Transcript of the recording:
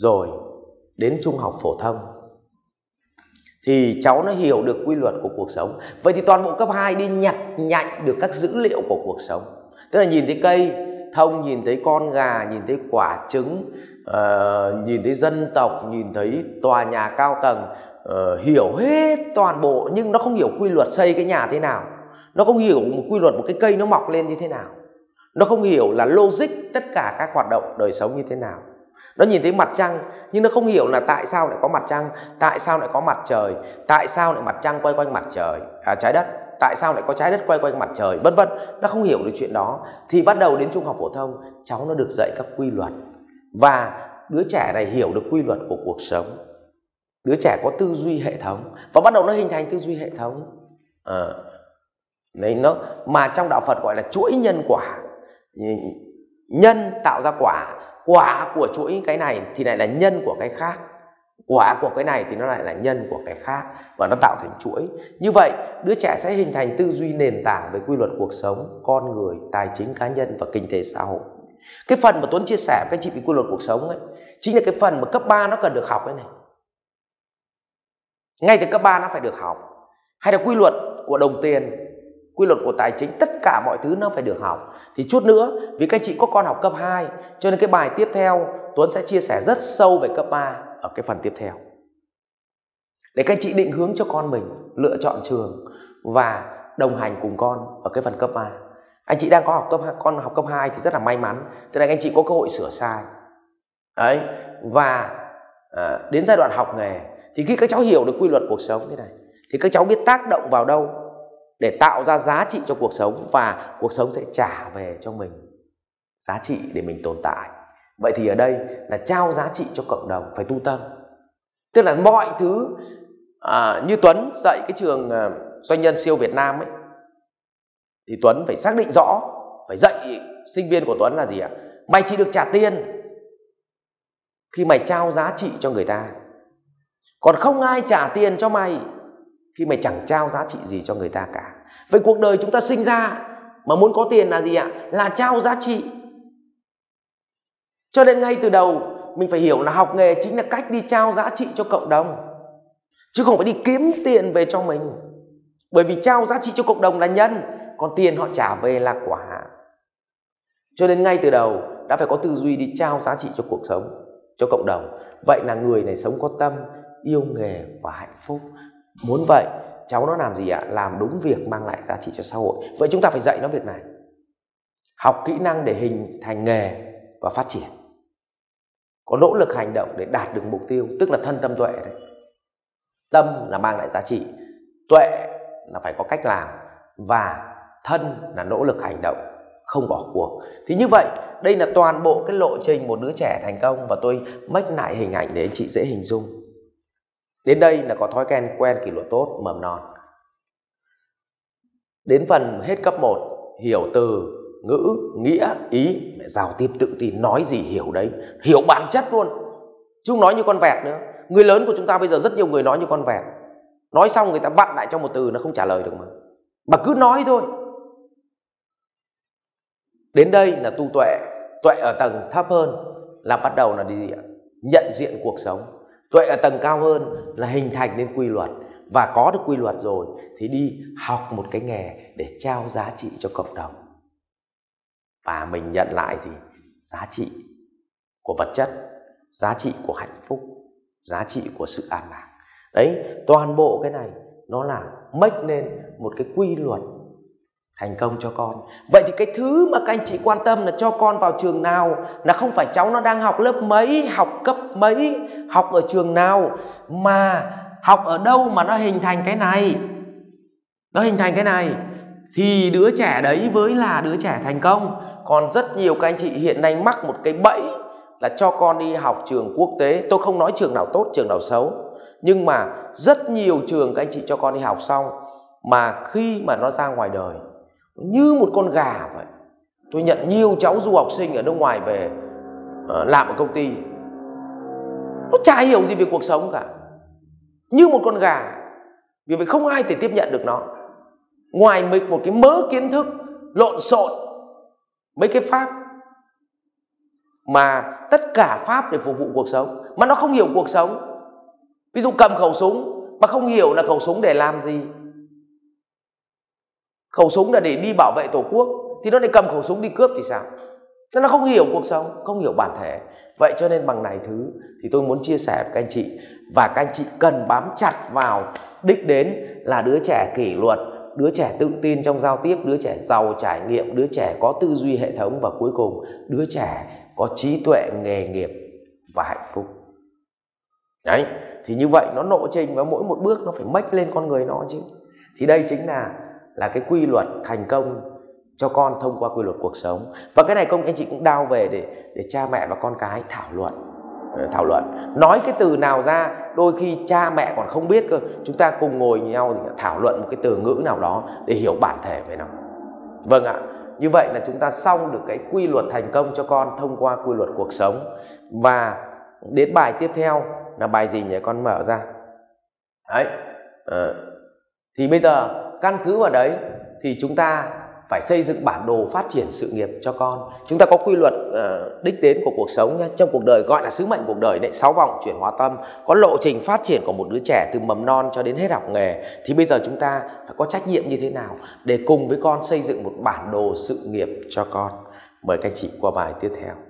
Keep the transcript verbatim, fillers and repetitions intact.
rồi đến trung học phổ thông thì cháu nó hiểu được quy luật của cuộc sống. Vậy thì toàn bộ cấp hai đi nhặt nhạnh được các dữ liệu của cuộc sống, tức là nhìn thấy cây thông, nhìn thấy con gà, nhìn thấy quả trứng, uh, nhìn thấy dân tộc, nhìn thấy tòa nhà cao tầng, uh, hiểu hết toàn bộ. Nhưng nó không hiểu quy luật xây cái nhà thế nào, nó không hiểu một quy luật một cái cây nó mọc lên như thế nào, nó không hiểu là logic tất cả các hoạt động đời sống như thế nào. Nó nhìn thấy mặt trăng nhưng nó không hiểu là tại sao lại có mặt trăng, tại sao lại có mặt trời, tại sao lại mặt trăng quay quanh mặt trời, à, trái đất, tại sao lại có trái đất quay quanh mặt trời, vân vân. Nó không hiểu được chuyện đó. Thì bắt đầu đến trung học phổ thông, cháu nó được dạy các quy luật, và đứa trẻ này hiểu được quy luật của cuộc sống. Đứa trẻ có tư duy hệ thống và bắt đầu nó hình thành tư duy hệ thống, à, nên nó mà trong đạo Phật gọi là chuỗi nhân quả. Nhân tạo ra quả, quả của chuỗi cái này thì lại là nhân của cái khác, quả của cái này thì nó lại là nhân của cái khác, và nó tạo thành chuỗi. Như vậy đứa trẻ sẽ hình thành tư duy nền tảng về quy luật cuộc sống, con người, tài chính cá nhân và kinh tế xã hội. Cái phần mà Tuấn chia sẻ các anh chị về quy luật cuộc sống ấy, chính là cái phần mà cấp ba nó cần được học đấy này. Ngay từ cấp ba nó phải được học. Hay là quy luật của đồng tiền, quy luật của tài chính, tất cả mọi thứ nó phải được học. Thì chút nữa, vì các chị có con học cấp hai, cho nên cái bài tiếp theo Tuấn sẽ chia sẻ rất sâu về cấp ba ở cái phần tiếp theo, để các chị định hướng cho con mình, lựa chọn trường và đồng hành cùng con ở cái phần cấp ba. Anh chị đang có học cấp con học cấp hai thì rất là may mắn, thế này anh chị có cơ hội sửa sai. Đấy, và à, đến giai đoạn học nghề thì khi các cháu hiểu được quy luật cuộc sống thế này thì các cháu biết tác động vào đâu để tạo ra giá trị cho cuộc sống, và cuộc sống sẽ trả về cho mình giá trị để mình tồn tại. Vậy thì ở đây là trao giá trị cho cộng đồng, phải tu tâm. Tức là mọi thứ à, như Tuấn dạy cái trường à, Doanh Nhân Siêu Việt Nam ấy, thì Tuấn phải xác định rõ, phải dạy sinh viên của Tuấn là gì ạ? Mày chỉ được trả tiền khi mày trao giá trị cho người ta, còn không ai trả tiền cho mày khi mày chẳng trao giá trị gì cho người ta cả. Vậy cuộc đời chúng ta sinh ra mà muốn có tiền là gì ạ? Là trao giá trị. Cho nên ngay từ đầu mình phải hiểu là học nghề chính là cách đi trao giá trị cho cộng đồng, chứ không phải đi kiếm tiền về cho mình. Bởi vì trao giá trị cho cộng đồng là nhân, còn tiền họ trả về là quả. Cho nên ngay từ đầu đã phải có tư duy đi trao giá trị cho cuộc sống, cho cộng đồng. Vậy là người này sống có tâm, yêu nghề và hạnh phúc. Muốn vậy cháu nó làm gì ạ? Làm đúng việc mang lại giá trị cho xã hội. Vậy chúng ta phải dạy nó việc này, học kỹ năng để hình thành nghề và phát triển, có nỗ lực hành động để đạt được mục tiêu. Tức là thân tâm tuệ đấy. Tâm là mang lại giá trị, tuệ là phải có cách làm, và thân là nỗ lực hành động, không bỏ cuộc. Thì như vậy đây là toàn bộ cái lộ trình một đứa trẻ thành công, và tôi mách lại hình ảnh để anh chị dễ hình dung. Đến đây là có thói quen quen kỷ luật tốt mầm non. Đến phần hết cấp một, hiểu từ, ngữ, nghĩa, ý, giao tiếp tự tin, nói gì hiểu đấy, hiểu bản chất luôn, chứ không nói như con vẹt nữa. Người lớn của chúng ta bây giờ rất nhiều người nói như con vẹt, nói xong người ta vặn lại trong một từ, nó không trả lời được mà mà cứ nói thôi. Đến đây là tu tuệ. Tuệ ở tầng thấp hơn là bắt đầu là đi nhận diện cuộc sống. Tuệ ở tầng cao hơn là hình thành nên quy luật, và có được quy luật rồi thì đi học một cái nghề để trao giá trị cho cộng đồng, và mình nhận lại gì? Giá trị của vật chất, giá trị của hạnh phúc, giá trị của sự an lạc. Đấy, toàn bộ cái này nó là make nên một cái quy luật thành công cho con. Vậy thì cái thứ mà các anh chị quan tâm là cho con vào trường nào, là không phải cháu nó đang học lớp mấy, học cấp mấy, học ở trường nào, mà học ở đâu mà nó hình thành cái này. Nó hình thành cái này thì đứa trẻ đấy mới là đứa trẻ thành công. Còn rất nhiều các anh chị hiện nay mắc một cái bẫy là cho con đi học trường quốc tế. Tôi không nói trường nào tốt, trường nào xấu, nhưng mà rất nhiều trường các anh chị cho con đi học xong, mà khi mà nó ra ngoài đời như một con gà vậy. Tôi nhận nhiều cháu du học sinh ở nước ngoài về làm ở công ty, nó chả hiểu gì về cuộc sống cả, như một con gà. Vì vậy không ai thể tiếp nhận được nó, ngoài mình một cái mớ kiến thức lộn xộn, mấy cái pháp mà tất cả pháp để phục vụ cuộc sống, mà nó không hiểu cuộc sống. Ví dụ cầm khẩu súng mà không hiểu là khẩu súng để làm gì, khẩu súng là để đi bảo vệ tổ quốc, thì nó lại cầm khẩu súng đi cướp thì sao? Nó không hiểu cuộc sống, không hiểu bản thể. Vậy cho nên bằng này thứ thì tôi muốn chia sẻ với các anh chị, và các anh chị cần bám chặt vào đích đến là đứa trẻ kỷ luật, đứa trẻ tự tin trong giao tiếp, đứa trẻ giàu trải nghiệm, đứa trẻ có tư duy hệ thống, và cuối cùng đứa trẻ có trí tuệ nghề nghiệp và hạnh phúc. Đấy, thì như vậy nó lộ trình và mỗi một bước nó phải mách lên con người nó chứ. Thì đây chính là là cái quy luật thành công cho con thông qua quy luật cuộc sống. Và cái này công anh chị cũng đao về để để cha mẹ và con cái thảo luận, thảo luận nói cái từ nào ra, đôi khi cha mẹ còn không biết cơ, chúng ta cùng ngồi nhau thảo luận một cái từ ngữ nào đó để hiểu bản thể về nó. Vâng ạ, như vậy là chúng ta xong được cái quy luật thành công cho con thông qua quy luật cuộc sống. Và đến bài tiếp theo là bài gì nhỉ, con mở ra đấy. Ờ. Thì bây giờ căn cứ vào đấy thì chúng ta phải xây dựng bản đồ phát triển sự nghiệp cho con. Chúng ta có quy luật uh, đích đến của cuộc sống nhé. Trong cuộc đời gọi là sứ mệnh cuộc đời đấy, sáu vòng chuyển hóa tâm, có lộ trình phát triển của một đứa trẻ từ mầm non cho đến hết học nghề. Thì bây giờ chúng ta phải có trách nhiệm như thế nào để cùng với con xây dựng một bản đồ sự nghiệp cho con. Mời các anh chị qua bài tiếp theo.